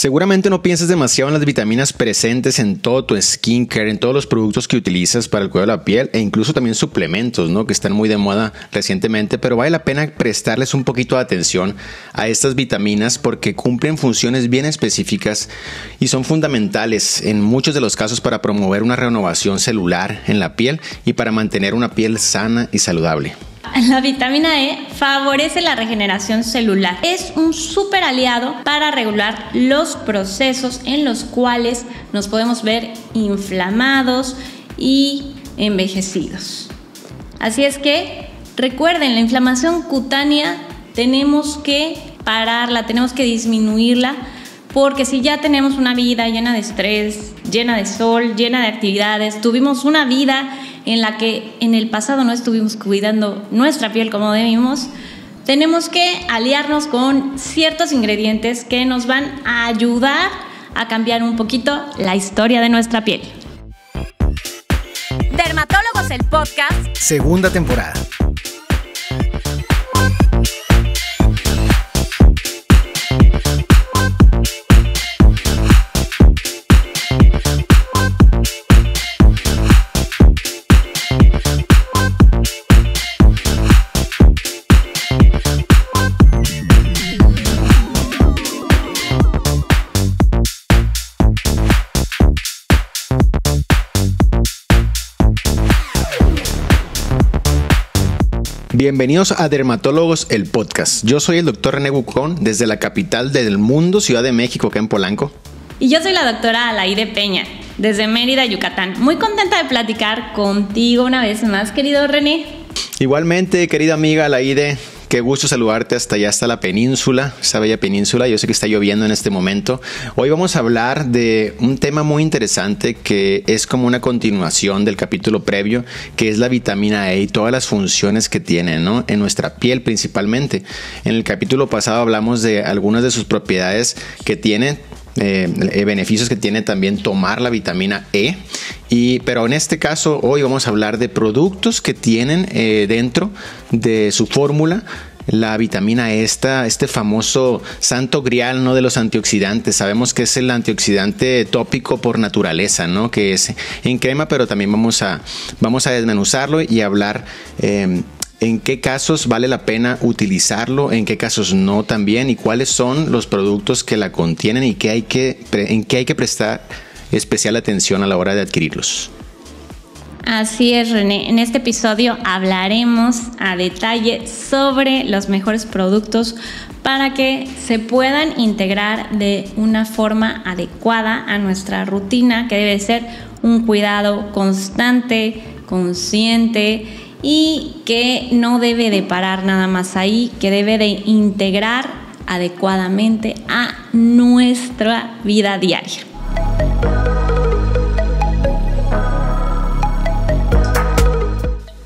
Seguramente no pienses demasiado en las vitaminas presentes en todo tu skincare, en todos los productos que utilizas para el cuidado de la piel e incluso también suplementos, ¿no?, que están muy de moda recientemente, pero vale la pena prestarles un poquito de atención a estas vitaminas porque cumplen funciones bien específicas y son fundamentales en muchos de los casos para promover una renovación celular en la piel y para mantener una piel sana y saludable. La vitamina E favorece la regeneración celular. Es un súper aliado para regular los procesos en los cuales nos podemos ver inflamados y envejecidos. Así es que recuerden, la inflamación cutánea tenemos que pararla, tenemos que disminuirla, porque si ya tenemos una vida llena de estrés, llena de sol, llena de actividades, tuvimos una vida en la que en el pasado no estuvimos cuidando nuestra piel como debimos, tenemos que aliarnos con ciertos ingredientes que nos van a ayudar a cambiar un poquito la historia de nuestra piel. Dermatólogos, el podcast, segunda temporada. Bienvenidos a Dermatólogos, el podcast. Yo soy el doctor René Bucón, desde la capital del mundo, Ciudad de México, acá en Polanco. Y yo soy la doctora Alaide Peña, desde Mérida, Yucatán. Muy contenta de platicar contigo una vez más, querido René. Igualmente, querida amiga Alaide, qué gusto saludarte hasta allá, hasta la península, esa bella península. Yo sé que está lloviendo en este momento. Hoy vamos a hablar de un tema muy interesante que es como una continuación del capítulo previo, que es la vitamina E y todas las funciones que tiene, ¿no?, en nuestra piel principalmente. En el capítulo pasado hablamos de algunas de sus propiedades que tiene, beneficios que tiene también tomar la vitamina E, pero en este caso hoy vamos a hablar de productos que tienen dentro de su fórmula la vitamina E, este famoso santo grial, ¿no?, de los antioxidantes. Sabemos que es el antioxidante tópico por naturaleza, ¿no?, que es en crema, pero también vamos a desmenuzarlo y hablar en qué casos vale la pena utilizarlo, en qué casos no también, y cuáles son los productos que la contienen y en qué hay que prestar especial atención a la hora de adquirirlos. Así es, René. En este episodio hablaremos a detalle sobre los mejores productos para que se puedan integrar de una forma adecuada a nuestra rutina, que debe ser un cuidado constante, consciente, y que no debe de parar nada más ahí, que debe de integrar adecuadamente a nuestra vida diaria.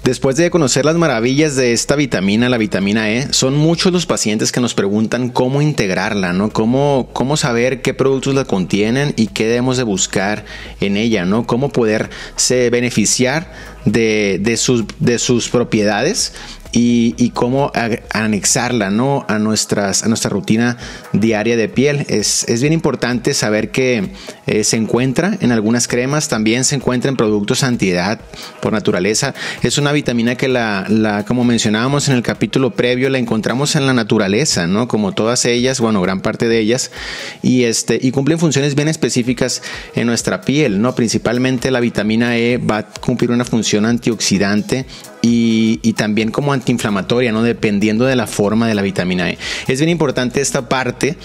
Después de conocer las maravillas de esta vitamina, la vitamina E, son muchos los pacientes que nos preguntan cómo integrarla, ¿no?, cómo saber qué productos la contienen y qué debemos de buscar en ella, ¿no?, cómo poderse beneficiar de sus propiedades y cómo anexarla, ¿no?, a nuestra rutina diaria de piel. Es bien importante saber que se encuentra en algunas cremas, también se encuentra en productos antiedad por naturaleza. Es una vitamina que como mencionábamos en el capítulo previo, la encontramos en la naturaleza, ¿no?, como todas ellas, bueno, gran parte de ellas, y cumplen funciones bien específicas en nuestra piel, ¿no? Principalmente la vitamina E va a cumplir una función antioxidante y también como antiinflamatoria, ¿no?, dependiendo de la forma de la vitamina E. Es bien importante esta parte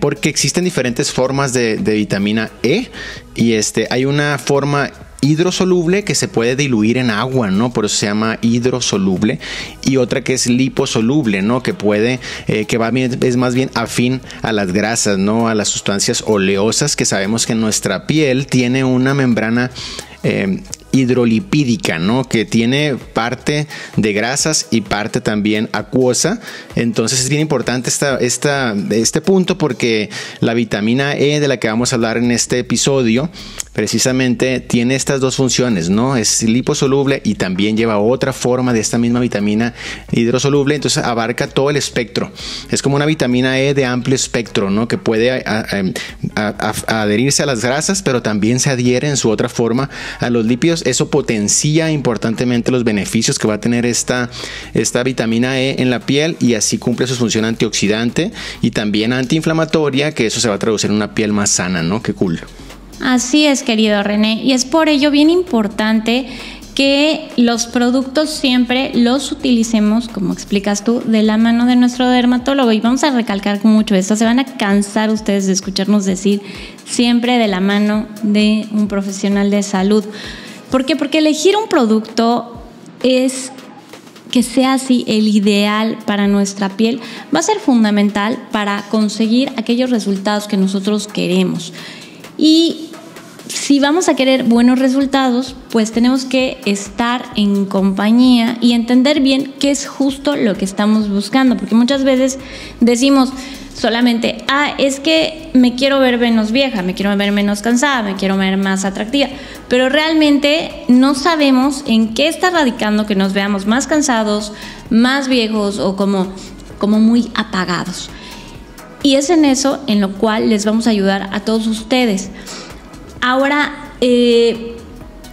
porque existen diferentes formas de vitamina E y hay una forma hidrosoluble que se puede diluir en agua, ¿no?, por eso se llama hidrosoluble, y otra que es liposoluble, ¿no?, que es más bien afín a las grasas, ¿no?, a las sustancias oleosas, que sabemos que nuestra piel tiene una membrana hidrolipídica, ¿no?, que tiene parte de grasas y parte también acuosa. Entonces es bien importante este punto, porque la vitamina E de la que vamos a hablar en este episodio precisamente tiene estas dos funciones, ¿no? Es liposoluble y también lleva otra forma de esta misma vitamina hidrosoluble, entonces abarca todo el espectro. Es como una vitamina E de amplio espectro, ¿no?, que puede a adherirse a las grasas, pero también se adhiere en su otra forma a los lípidos. Eso potencia importantemente los beneficios que va a tener esta vitamina E en la piel, y así cumple su función antioxidante y también antiinflamatoria, que eso se va a traducir en una piel más sana, ¿no? Qué cool. Así es, querido René, y es por ello bien importante que los productos siempre los utilicemos, como explicas tú, de la mano de nuestro dermatólogo. Y vamos a recalcar mucho esto, se van a cansar ustedes de escucharnos decir siempre de la mano de un profesional de salud. ¿Por qué? Porque elegir un producto es que sea así el ideal para nuestra piel, va a ser fundamental para conseguir aquellos resultados que nosotros queremos. Y si vamos a querer buenos resultados, pues tenemos que estar en compañía y entender bien qué es justo lo que estamos buscando, porque muchas veces decimos solamente, ah, es que me quiero ver menos vieja, me quiero ver menos cansada, me quiero ver más atractiva, pero realmente no sabemos en qué está radicando que nos veamos más cansados, más viejos o como muy apagados. Y es en eso en lo cual les vamos a ayudar a todos ustedes. Ahora,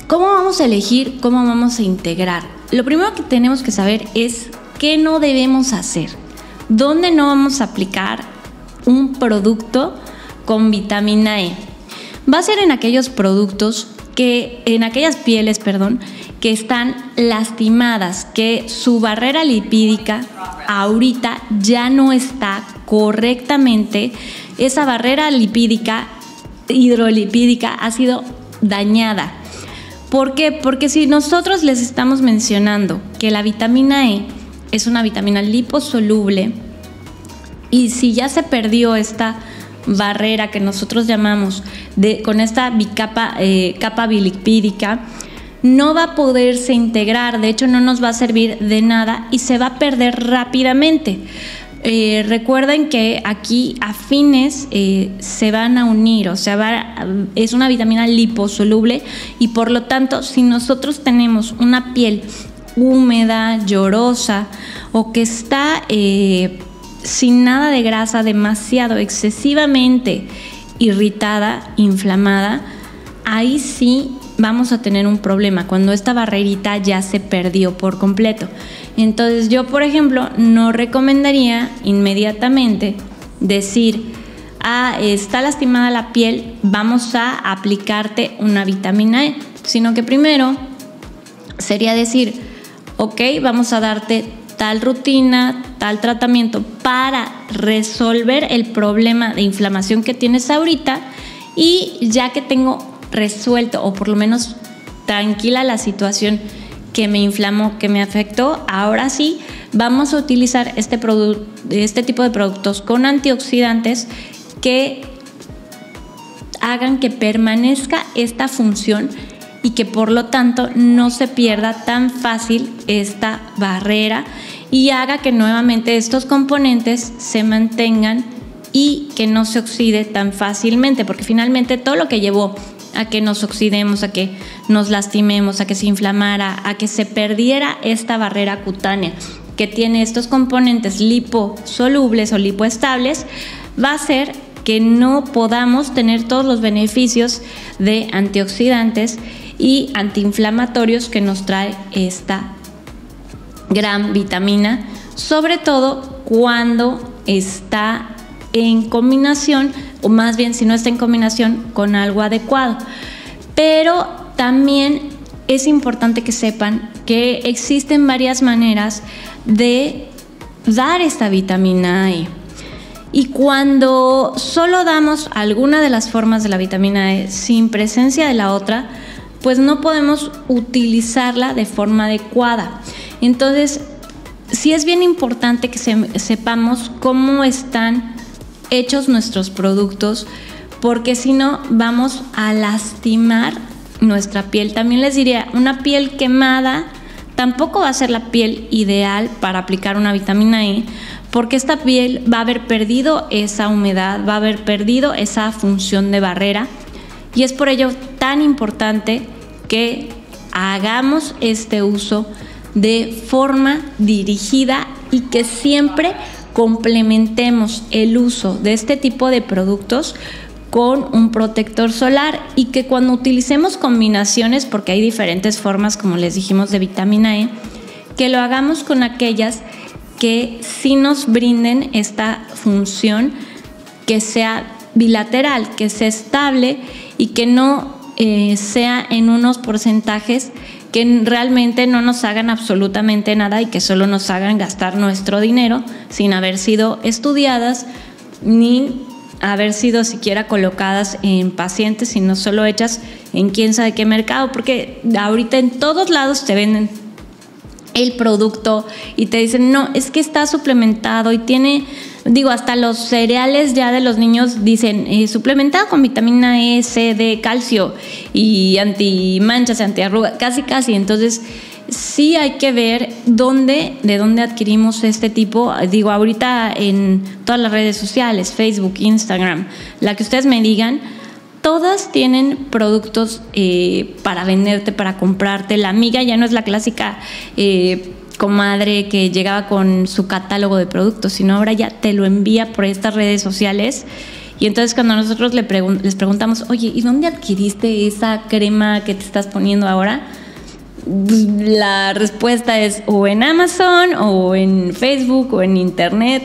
¿cómo vamos a elegir? ¿Cómo vamos a integrar? Lo primero que tenemos que saber es qué no debemos hacer. ¿Dónde no vamos a aplicar un producto con vitamina E? Va a ser en aquellos productos que, en aquellas pieles, perdón, que están lastimadas, que su barrera lipídica ahorita ya no está correctamente. Esa barrera lipídica hidrolipídica ha sido dañada. ¿Por qué? Porque si nosotros les estamos mencionando que la vitamina E es una vitamina liposoluble, y si ya se perdió esta barrera que nosotros llamamos con esta bicapa, capa bilipídica, no va a poderse integrar, de hecho no nos va a servir de nada y se va a perder rápidamente. Recuerden que aquí afines se van a unir, o sea, es una vitamina liposoluble, y por lo tanto si nosotros tenemos una piel húmeda, llorosa o que está sin nada de grasa, demasiado, excesivamente irritada, inflamada, ahí sí vamos a tener un problema cuando esta barrerita ya se perdió por completo. Entonces yo, por ejemplo, no recomendaría inmediatamente decir, ah, está lastimada la piel, vamos a aplicarte una vitamina E, sino que primero sería decir, ok, vamos a darte tal rutina, tal tratamiento para resolver el problema de inflamación que tienes ahorita, y ya que tengo resuelto o por lo menos tranquila la situación que me inflamó, que me afectó, ahora sí vamos a utilizar este tipo de productos con antioxidantes que hagan que permanezca esta función y que por lo tanto no se pierda tan fácil esta barrera y haga que nuevamente estos componentes se mantengan y que no se oxide tan fácilmente, porque finalmente todo lo que llevó a que nos oxidemos, a que nos lastimemos, a que se inflamara, a que se perdiera esta barrera cutánea que tiene estos componentes liposolubles o lipoestables, va a ser que no podamos tener todos los beneficios de antioxidantes y antiinflamatorios que nos trae esta gran vitamina, sobre todo cuando está en combinación, o más bien si no está en combinación con algo adecuado. Pero también es importante que sepan que existen varias maneras de dar esta vitamina E, y cuando solo damos alguna de las formas de la vitamina E sin presencia de la otra, pues no podemos utilizarla de forma adecuada. Entonces sí es bien importante que sepamos cómo están hechos nuestros productos, porque si no vamos a lastimar nuestra piel. También les diría, una piel quemada tampoco va a ser la piel ideal para aplicar una vitamina E, porque esta piel va a haber perdido esa humedad, va a haber perdido esa función de barrera, y es por ello tan importante que hagamos este uso de forma dirigida y que siempre complementemos el uso de este tipo de productos con un protector solar, y que cuando utilicemos combinaciones, porque hay diferentes formas, como les dijimos, de vitamina E, que lo hagamos con aquellas que sí nos brinden esta función, que sea bilateral, que sea estable y que no sea en unos porcentajes que realmente no nos hagan absolutamente nada y que solo nos hagan gastar nuestro dinero sin haber sido estudiadas ni haber sido siquiera colocadas en pacientes, sino solo hechas en quién sabe qué mercado, porque ahorita en todos lados te venden el producto y te dicen, no, es que está suplementado y tiene, digo, hasta los cereales ya de los niños dicen, suplementado con vitamina E, C, D, calcio y antimanchas, antiarrugas, casi casi. Entonces sí hay que ver de dónde adquirimos este tipo. Digo, ahorita en todas las redes sociales, Facebook, Instagram, la que ustedes me digan, todas tienen productos para venderte, para comprarte. La amiga ya no es la clásica comadre que llegaba con su catálogo de productos, sino ahora ya te lo envía por estas redes sociales. Y entonces cuando nosotros les preguntamos, oye, ¿y dónde adquiriste esa crema que te estás poniendo ahora? La respuesta es o en Amazon o en Facebook o en Internet,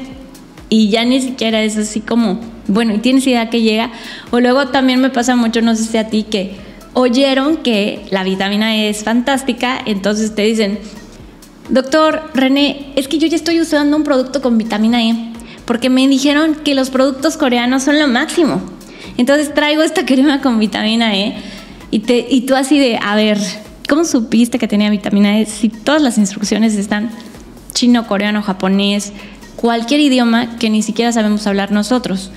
y ya ni siquiera es así como, bueno, ¿y tienes idea que llega? O luego también me pasa mucho, no sé si a ti, que oyeron que la vitamina E es fantástica, entonces te dicen, doctor René, es que yo ya estoy usando un producto con vitamina E porque me dijeron que los productos coreanos son lo máximo, entonces traigo esta crema con vitamina E. Y tú así de, a ver, ¿cómo supiste que tenía vitamina E si todas las instrucciones están chino, coreano, japonés, cualquier idioma que ni siquiera sabemos hablar nosotros?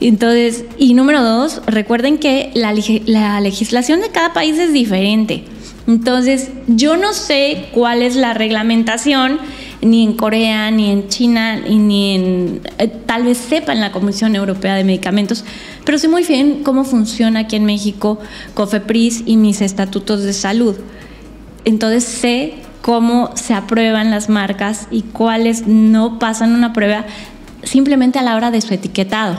Entonces, y número dos, recuerden que la legislación de cada país es diferente. Entonces, yo no sé cuál es la reglamentación ni en Corea, ni en China, ni en, tal vez sepan la Comisión Europea de Medicamentos, pero sé muy bien cómo funciona aquí en México COFEPRIS y mis estatutos de salud. Entonces sé cómo se aprueban las marcas y cuáles no pasan una prueba simplemente a la hora de su etiquetado.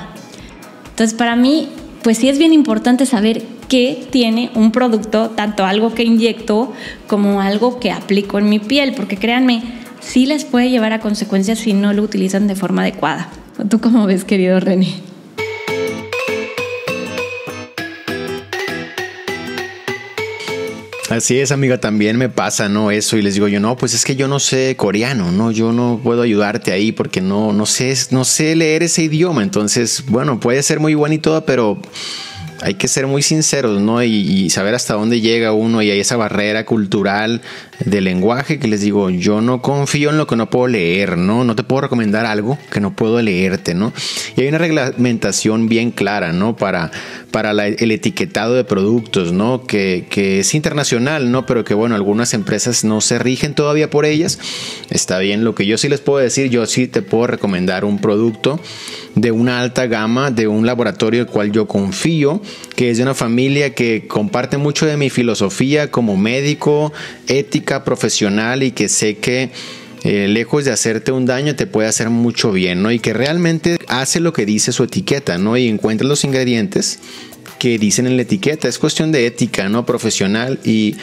Entonces para mí, pues sí es bien importante saber qué tiene un producto, tanto algo que inyecto como algo que aplico en mi piel, porque créanme, sí les puede llevar a consecuencias si no lo utilizan de forma adecuada. ¿Tú cómo ves, querido René? Así es, amiga, también me pasa, ¿no? Eso, y les digo yo, no, pues es que yo no sé coreano, ¿no? Yo no puedo ayudarte ahí porque no sé leer ese idioma. Entonces, bueno, puede ser muy bueno y todo, pero hay que ser muy sinceros, ¿no? Y saber hasta dónde llega uno, y hay esa barrera cultural del lenguaje que les digo, yo no confío en lo que no puedo leer, ¿no? No te puedo recomendar algo que no puedo leerte, ¿no? Y hay una reglamentación bien clara, ¿no? Para el etiquetado de productos, ¿no? Que es internacional, ¿no? Pero que, bueno, algunas empresas no se rigen todavía por ellas. Está bien, lo que yo sí les puedo decir, yo sí te puedo recomendar un producto de una alta gama, de un laboratorio el cual yo confío, que es de una familia que comparte mucho de mi filosofía como médico, ética profesional, y que sé que lejos de hacerte un daño te puede hacer mucho bien, ¿no? Y que realmente hace lo que dice su etiqueta, ¿no? Y encuentra los ingredientes que dicen en la etiqueta. Es cuestión de ética, ¿no? Profesional. Y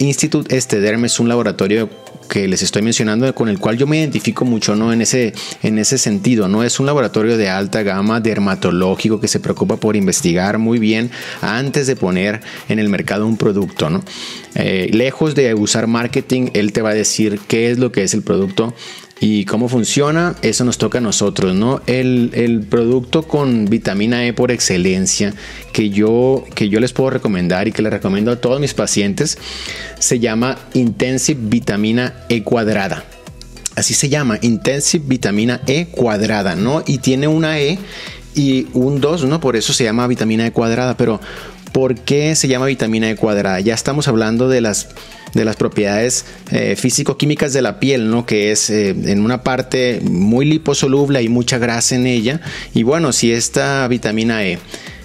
Institut Esthederm es un laboratorio que les estoy mencionando, con el cual yo me identifico mucho, ¿no? En ese sentido, ¿no? Es un laboratorio de alta gama, dermatológico, que se preocupa por investigar muy bien antes de poner en el mercado un producto, ¿no? Lejos de usar marketing, él te va a decir qué es lo que es el producto y cómo funciona. Eso nos toca a nosotros, ¿no? El producto con vitamina E por excelencia que yo les puedo recomendar y que les recomiendo a todos mis pacientes se llama Intensive Vitamina E cuadrada. Así se llama, Intensive Vitamina E cuadrada, ¿no? Y tiene una E y un 2, ¿no? Por eso se llama vitamina E cuadrada. Pero ¿por qué se llama vitamina E cuadrada? Ya estamos hablando de las propiedades físico-químicas de la piel, ¿no? Que es en una parte muy liposoluble, hay mucha grasa en ella. Y bueno, si esta vitamina E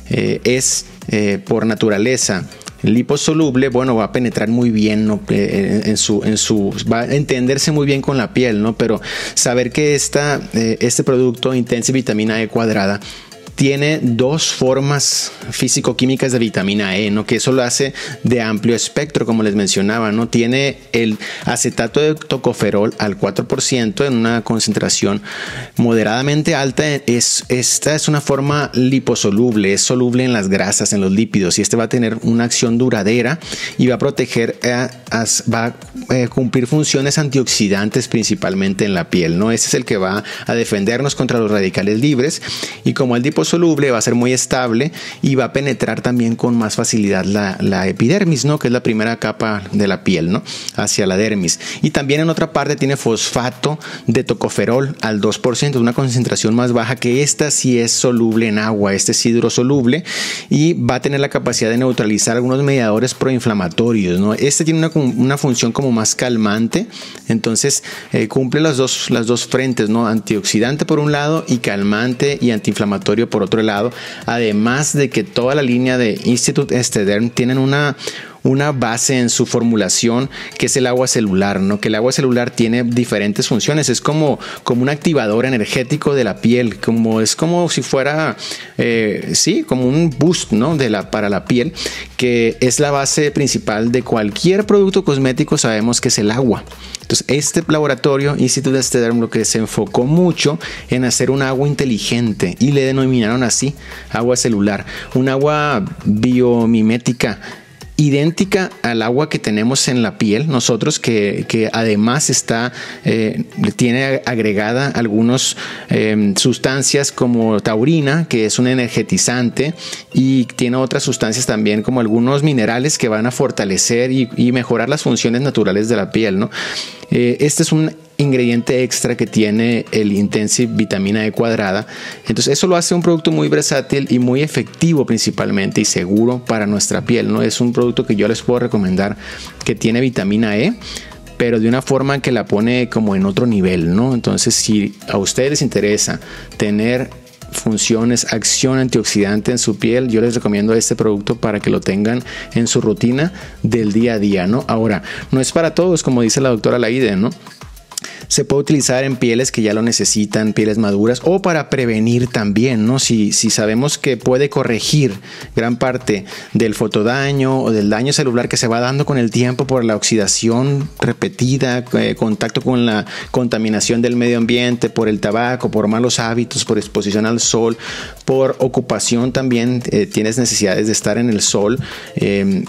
es por naturaleza liposoluble, bueno, va a penetrar muy bien, ¿no? Va a entenderse muy bien con la piel, ¿no? Pero saber que este producto Intensive Vitamina E cuadrada tiene dos formas físico-químicas de vitamina E, ¿no? Que eso lo hace de amplio espectro, como les mencionaba, ¿no? Tiene el acetato de tocoferol al 4% en una concentración moderadamente alta. Esta es una forma liposoluble, es soluble en las grasas, en los lípidos, y este va a tener una acción duradera y va a proteger, va a cumplir funciones antioxidantes principalmente en la piel, ¿no? Este es el que va a defendernos contra los radicales libres, y como el liposoluble va a ser muy estable y va a penetrar también con más facilidad la epidermis, ¿no? Que es la primera capa de la piel, ¿no? Hacia la dermis. Y también en otra parte tiene fosfato de tocoferol al 2%, una concentración más baja, que esta sí es soluble en agua, este es hidrosoluble y va a tener la capacidad de neutralizar algunos mediadores proinflamatorios, ¿no? Este tiene una función como más calmante, entonces cumple las dos frentes, ¿no? Antioxidante por un lado y calmante y antiinflamatorio por otro lado, además de que toda la línea de Institut Esthederm tienen una base en su formulación que es el agua celular, ¿no? Que el agua celular tiene diferentes funciones, es como un activador energético de la piel, es como si fuera sí, como un boost, ¿no? Para la piel, que es la base principal de cualquier producto cosmético, sabemos que es el agua. Entonces este laboratorio Institut Esthederm lo que se enfocó mucho en hacer un agua inteligente, y le denominaron así, agua celular, un agua biomimética idéntica al agua que tenemos en la piel nosotros, que además tiene agregada algunas sustancias como taurina, que es un energetizante, y tiene otras sustancias también como algunos minerales que van a fortalecer y mejorar las funciones naturales de la piel, ¿no? Este es un ingrediente extra que tiene el Intensive Vitamina E cuadrada. Entonces eso lo hace un producto muy versátil y muy efectivo principalmente, y seguro para nuestra piel, ¿no? Es un producto que yo les puedo recomendar, que tiene vitamina E, pero de una forma que la pone como en otro nivel, ¿no? Entonces si a ustedes les interesa tener funciones, acción antioxidante en su piel, yo les recomiendo este producto para que lo tengan en su rutina del día a día, ¿no? Ahora, no es para todos, como dice la doctora Alaide, ¿no? Se puede utilizar en pieles que ya lo necesitan, pieles maduras, o para prevenir también, ¿no? Si sabemos que puede corregir gran parte del fotodaño o del daño celular que se va dando con el tiempo por la oxidación repetida, contacto con la contaminación del medio ambiente, por el tabaco, por malos hábitos, por exposición al sol, por ocupación también, tienes necesidades de estar en el sol,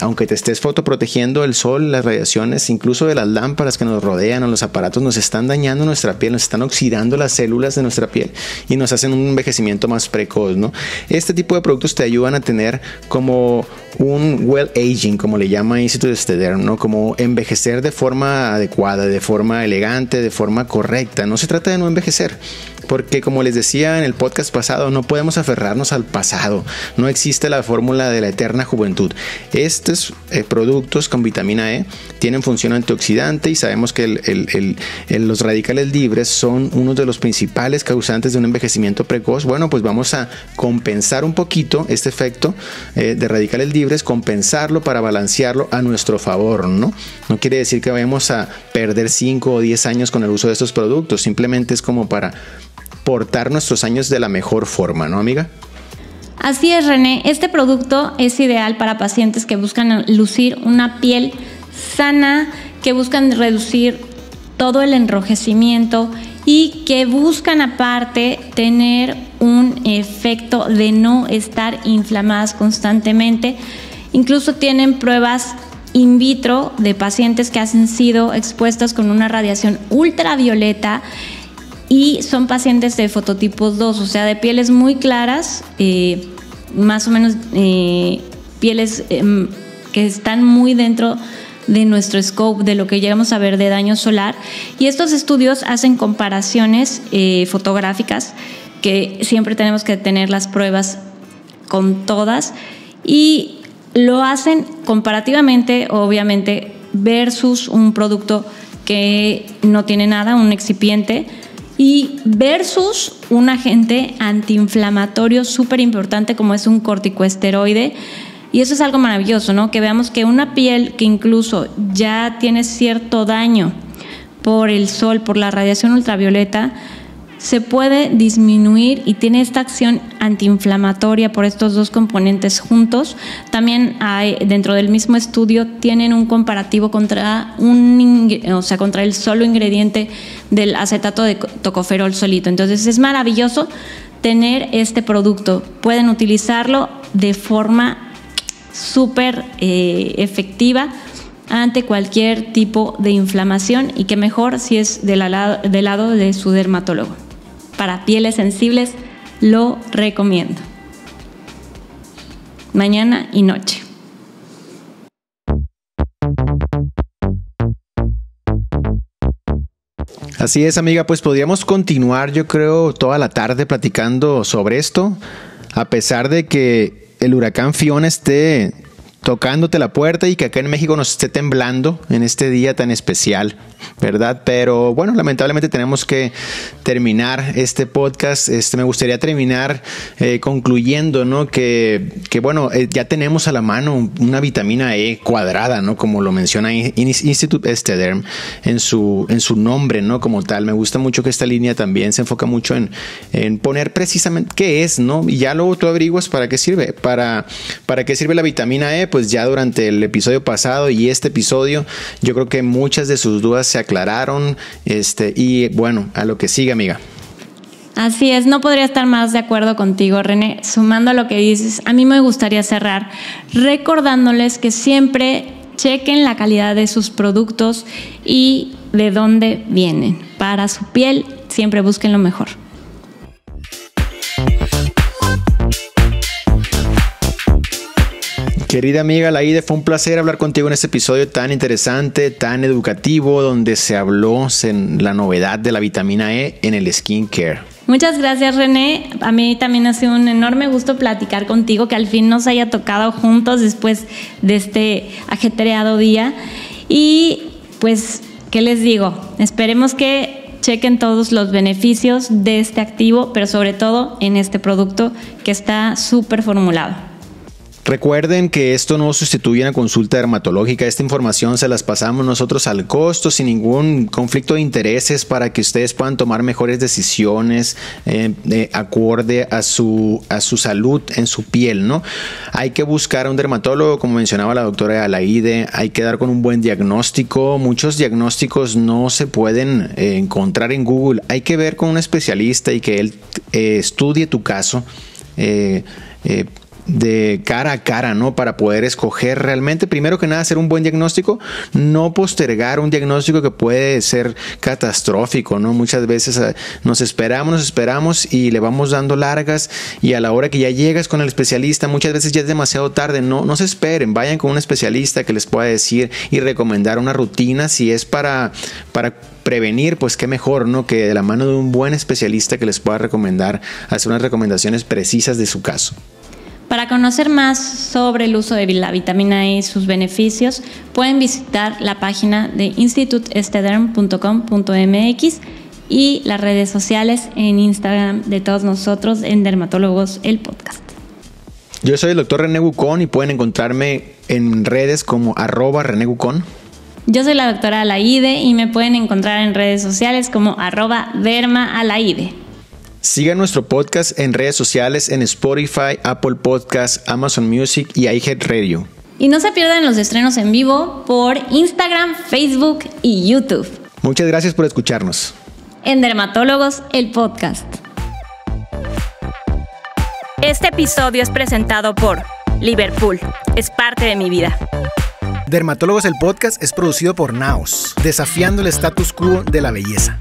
aunque te estés fotoprotegiendo, el sol, las radiaciones, incluso de las lámparas que nos rodean o los aparatos, nos están dañando nuestra piel, nos están oxidando las células de nuestra piel y nos hacen un envejecimiento más precoz, ¿no? Este tipo de productos te ayudan a tener como un well aging, como le llama Institut Esthederm, ¿no? Como envejecer de forma adecuada, de forma elegante, de forma correcta. No se trata de no envejecer, porque como les decía en el podcast pasado, no podemos aferrarnos al pasado, no existe la fórmula de la eterna juventud. Estos productos con vitamina E tienen función antioxidante, y sabemos que los radicales libres son uno de los principales causantes de un envejecimiento precoz. Bueno, pues vamos a compensar un poquito este efecto de radicales libres, compensarlo para balancearlo a nuestro favor, ¿no? No quiere decir que vayamos a perder 5 o 10 años con el uso de estos productos, simplemente es como para portar nuestros años de la mejor forma, ¿no, amiga? Así es, René. Este producto es ideal para pacientes que buscan lucir una piel sana, que buscan reducir todo el enrojecimiento y que buscan aparte tener un efecto de no estar inflamadas constantemente. Incluso tienen pruebas in vitro de pacientes que han sido expuestas con una radiación ultravioleta, y son pacientes de fototipo 2, o sea, de pieles muy claras, más o menos pieles que están muy dentro de nuestro scope, de lo que llegamos a ver de daño solar. Y estos estudios hacen comparaciones fotográficas, que siempre tenemos que tener las pruebas con todas, y lo hacen comparativamente, obviamente, versus un producto que no tiene nada, un excipiente, y versus un agente antiinflamatorio súper importante como es un corticoesteroide. Y eso es algo maravilloso, ¿no? Que veamos que una piel que incluso ya tiene cierto daño por el sol, por la radiación ultravioleta, se puede disminuir y tiene esta acción antiinflamatoria por estos dos componentes juntos. También hay, dentro del mismo estudio tienen un comparativo contra, contra el solo ingrediente del acetato de tocoferol solito. Entonces es maravilloso tener este producto. Pueden utilizarlo de forma súper efectiva ante cualquier tipo de inflamación, y que mejor si es del lado de su dermatólogo. Para pieles sensibles lo recomiendo. Mañana y noche. Así es, amiga, pues podríamos continuar, yo creo, toda la tarde platicando sobre esto, a pesar de que el huracán Fiona esté tocándote la puerta y que acá en México nos esté temblando en este día tan especial, ¿verdad? Pero bueno, lamentablemente tenemos que terminar este podcast. Me gustaría terminar concluyendo, ¿no? Que bueno, ya tenemos a la mano una vitamina E cuadrada, ¿no? Como lo menciona Institut Esthederm en su nombre, ¿no? Como tal, me gusta mucho que esta línea también se enfoca mucho en poner precisamente qué es, ¿no? Y ya luego tú averiguas para qué sirve, para qué sirve la vitamina E. Pues ya durante el episodio pasado y este episodio, yo creo que muchas de sus dudas se aclararon, y bueno, a lo que sigue, amiga. Así es, no podría estar más de acuerdo contigo, René. Sumando a lo que dices, a mí me gustaría cerrar recordándoles que siempre chequen la calidad de sus productos y de dónde vienen. Para su piel, siempre busquen lo mejor. Querida amiga Alaide, fue un placer hablar contigo en este episodio tan interesante, tan educativo, donde se habló en la novedad de la vitamina E en el skincare. Muchas gracias, René. A mí también ha sido un enorme gusto platicar contigo, que al fin nos haya tocado juntos después de este ajetreado día. Y pues, ¿qué les digo? Esperemos que chequen todos los beneficios de este activo, pero sobre todo en este producto que está súper formulado. Recuerden que esto no sustituye una consulta dermatológica. Esta información se las pasamos nosotros al costo, sin ningún conflicto de intereses, para que ustedes puedan tomar mejores decisiones acorde a su salud en su piel, ¿no? Hay que buscar a un dermatólogo, como mencionaba la doctora Alaide. Hay que dar con un buen diagnóstico. Muchos diagnósticos no se pueden encontrar en Google. Hay que ver con un especialista y que él estudie tu caso de cara a cara, ¿no? Para poder escoger realmente, primero que nada, hacer un buen diagnóstico, no postergar un diagnóstico que puede ser catastrófico, ¿no? Muchas veces nos esperamos y le vamos dando largas, y a la hora que ya llegas con el especialista, muchas veces ya es demasiado tarde. No se esperen, vayan con un especialista que les pueda decir y recomendar una rutina. Si es para prevenir, pues qué mejor, ¿no? Que de la mano de un buen especialista que les pueda recomendar, hacer unas recomendaciones precisas de su caso. Para conocer más sobre el uso de la vitamina E y sus beneficios, pueden visitar la página de institutesthederm.com.mx y las redes sociales en Instagram de todos nosotros en Dermatólogos el Podcast. Yo soy el doctor René Gucon y pueden encontrarme en redes como @RenéGucon. Yo soy la doctora Alaide y me pueden encontrar en redes sociales como @DermaAlaide. Sigan nuestro podcast en redes sociales, en Spotify, Apple Podcasts, Amazon Music y iHeartRadio. Y no se pierdan los estrenos en vivo por Instagram, Facebook y YouTube. Muchas gracias por escucharnos. En Dermatólogos, el podcast. Este episodio es presentado por Liverpool. Es parte de mi vida. Dermatólogos, el podcast es producido por NAOS, desafiando el status quo de la belleza.